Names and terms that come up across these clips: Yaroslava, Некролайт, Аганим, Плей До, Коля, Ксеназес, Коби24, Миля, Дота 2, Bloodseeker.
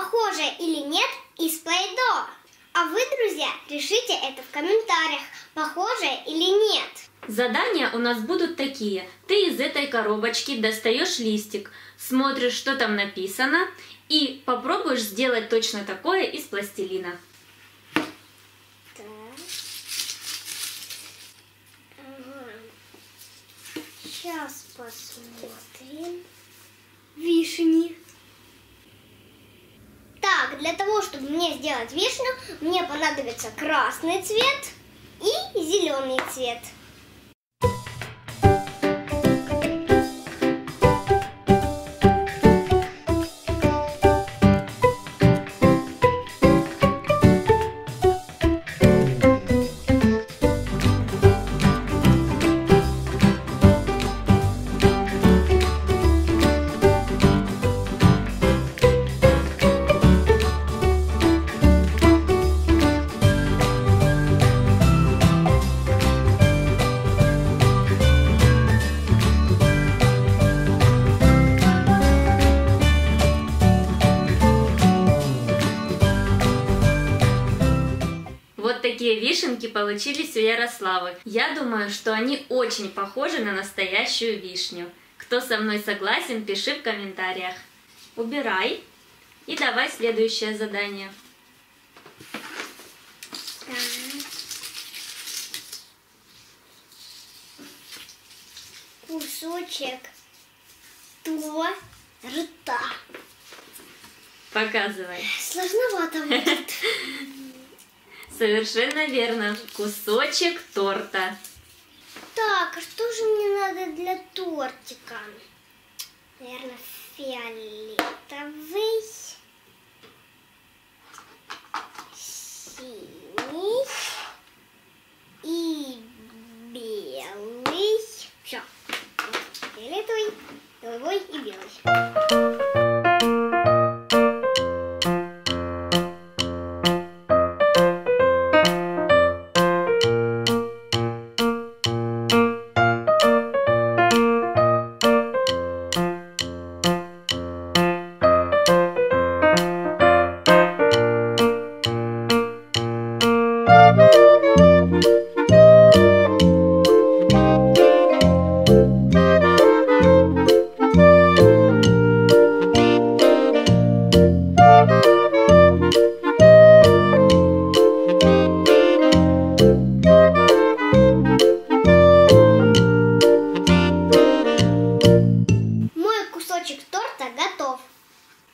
похоже или нет, из Плей До. А вы, друзья, решите это в комментариях, похоже или нет. Задания у нас будут такие. Ты из этой коробочки достаешь листик, смотришь, что там написано, и попробуешь сделать точно такое из пластилина. Так. Ага. Сейчас посмотрим. Вишни. Так, для того, чтобы мне сделать вишню, мне понадобится красный цвет и зеленый цвет. Такие вишенки получились у Ярославы. Я думаю, что они очень похожи на настоящую вишню. Кто со мной согласен, пиши в комментариях. Убирай и давай следующее задание. Кусочек до рта. Показывай. Сложновато будет. Совершенно верно. Кусочек торта. Так, а что же мне надо для тортика? Наверное, фиолетовый, синий и белый. Все. Фиолетовый, голубой и белый.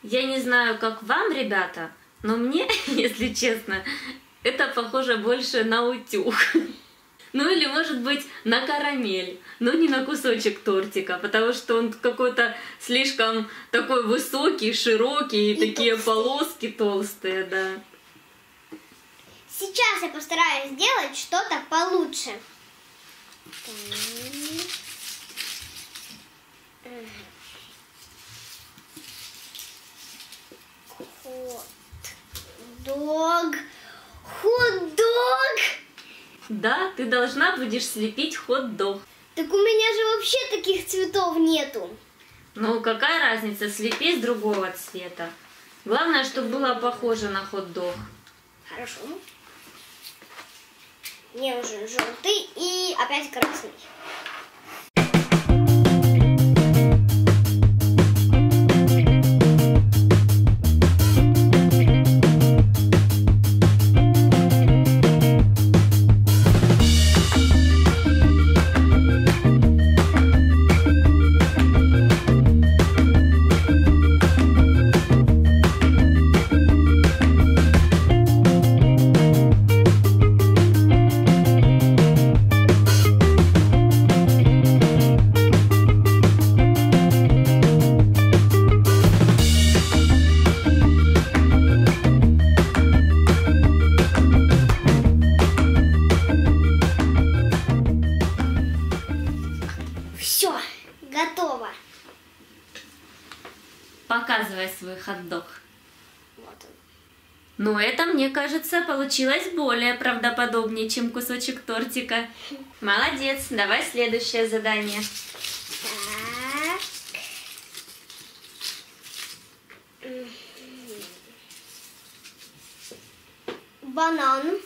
Я не знаю, как вам, ребята, но мне, если честно, это похоже больше на утюг. Ну или, может быть, на карамель, но не на кусочек тортика, потому что он какой-то слишком такой высокий, широкий, и такие толстые полоски толстые, да. Сейчас я постараюсь сделать что-то получше. Хот-дог. Хот-дог! Да, ты должна будешь слепить хот-дог. Так у меня же вообще таких цветов нету. Ну, какая разница, слепи с другого цвета. Главное, чтобы было похоже на хот-дог. Хорошо. Мне нужен желтый и опять красный. Готово. Показывай свой хот-дог. Вот он. Но это, мне кажется, получилось более правдоподобнее, чем кусочек тортика. Молодец. Давай следующее задание. Так. банан. Это мне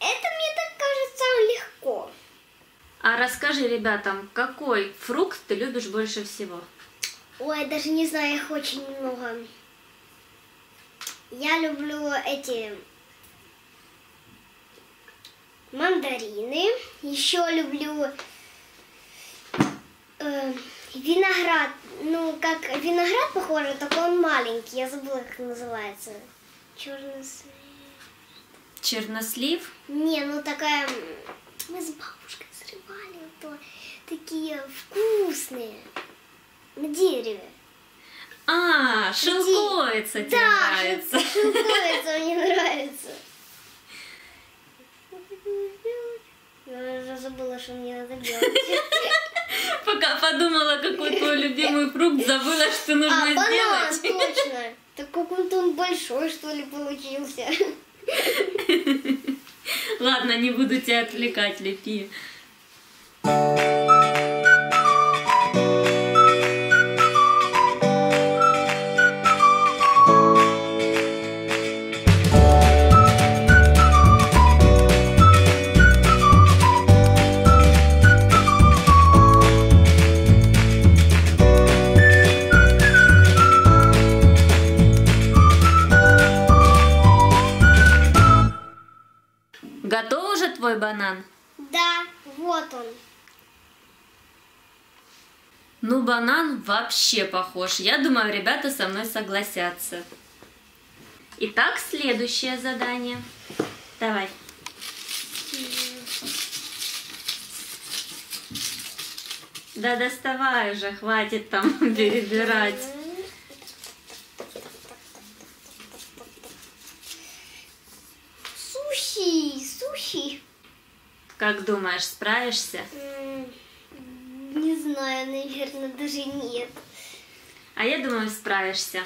так кажется легко. А расскажи ребятам, какой фрукт ты любишь больше всего? Ой, даже не знаю, их очень много. Я люблю эти мандарины. Еще люблю виноград. Ну, как виноград, похоже, только он маленький. Я забыла, как называется. Чернослив. Чернослив? Не, ну такая... Мы с бабушкой срывали, то такие вкусные. На дереве. А, шелковица тебе нравится. Да, шелковица мне нравится. Я уже забыла, что мне надо делать. Пока подумала, какой твой любимый фрукт, забыла, что нужно сделать. А, банан, точно. Так какой-то он большой, что ли, получился. Ладно, не буду тебя отвлекать, Лепи. Готов уже твой банан? Да, вот он. Ну, банан вообще похож. Я думаю, ребята со мной согласятся. Итак, следующее задание. Давай. Да, доставай уже, хватит там перебирать. Как думаешь, справишься? Не знаю, наверное, даже нет. А я думаю, справишься.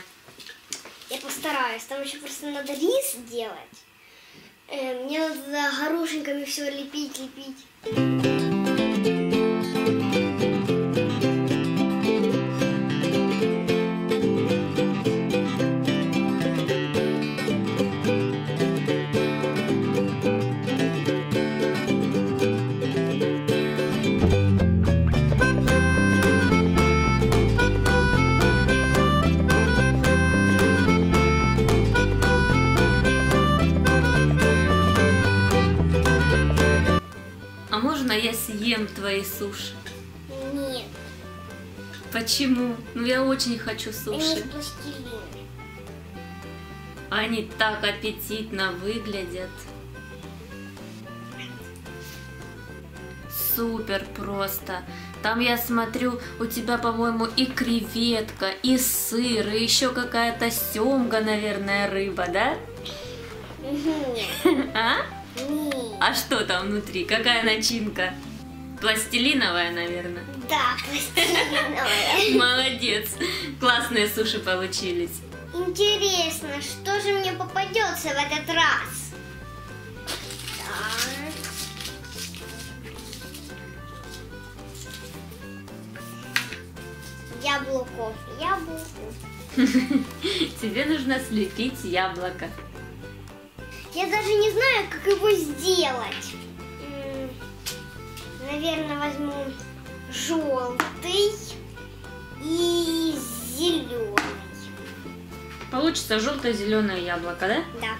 Я постараюсь, там еще просто надо рис делать. Мне надо горошинками все лепить. Я съем твои суши. Нет. Почему? Ну я очень хочу суши. Они так аппетитно выглядят. Супер просто. Там я смотрю, у тебя, по-моему, и креветка, и сыр, и еще какая-то семга, наверное, рыба, да? А? А что там внутри? Какая начинка? Пластилиновая, наверное? Да, пластилиновая. Молодец! Классные суши получились. Интересно, что же мне попадется в этот раз? Так. Яблоко. Яблоко. Тебе нужно слепить яблоко. Я даже не знаю, как его сделать. Наверное, возьму желтый и зеленый. Получится желто-зеленое яблоко, да? Да.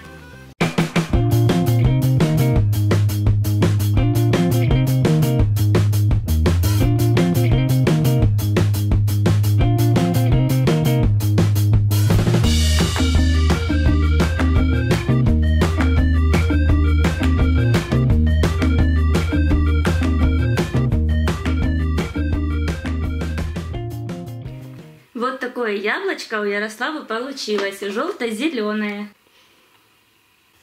Вот такое яблочко у Ярославы получилось, желто-зеленое.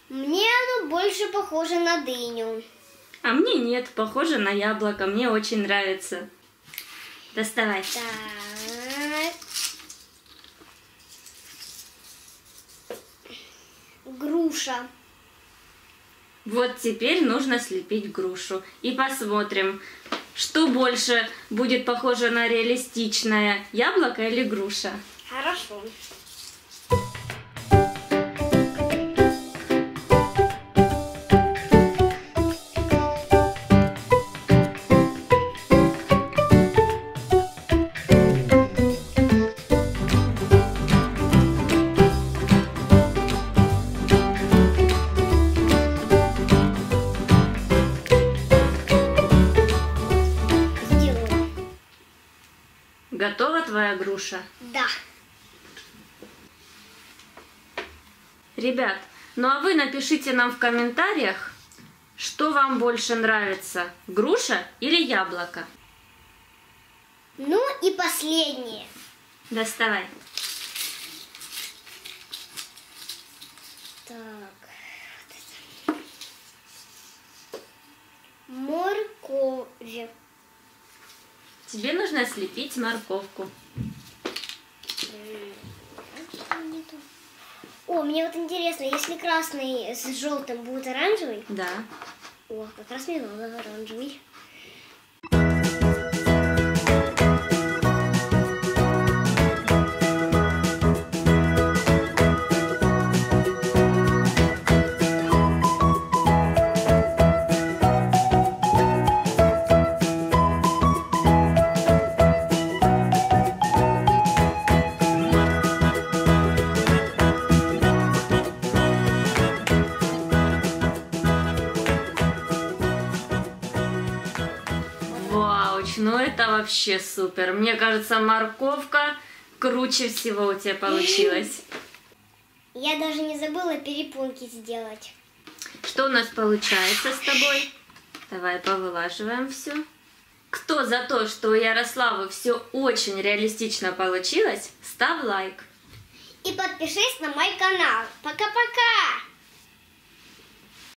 Мне оно больше похоже на дыню. А мне нет, похоже на яблоко, мне очень нравится. Доставай. Так. Груша. Вот теперь нужно слепить грушу. И посмотрим. Что больше будет похоже на реалистичное, яблоко или груша? Хорошо. крутая груша? Да. Ребят, ну а вы напишите нам в комментариях, что вам больше нравится, груша или яблоко? Ну и последнее. Доставай. Так, вот это. Морковь. Тебе нужно слепить морковку. О, мне вот интересно, если красный с желтым будет оранжевый? Да. О, как раз мне надо оранжевый. Ну это вообще супер. Мне кажется, морковка круче всего у тебя получилась. Я даже не забыла перепонки сделать. Что у нас получается с тобой? Давай повылаживаем все. Кто за то, что у Ярославы все очень реалистично получилось, ставь лайк. И подпишись на мой канал. Пока-пока!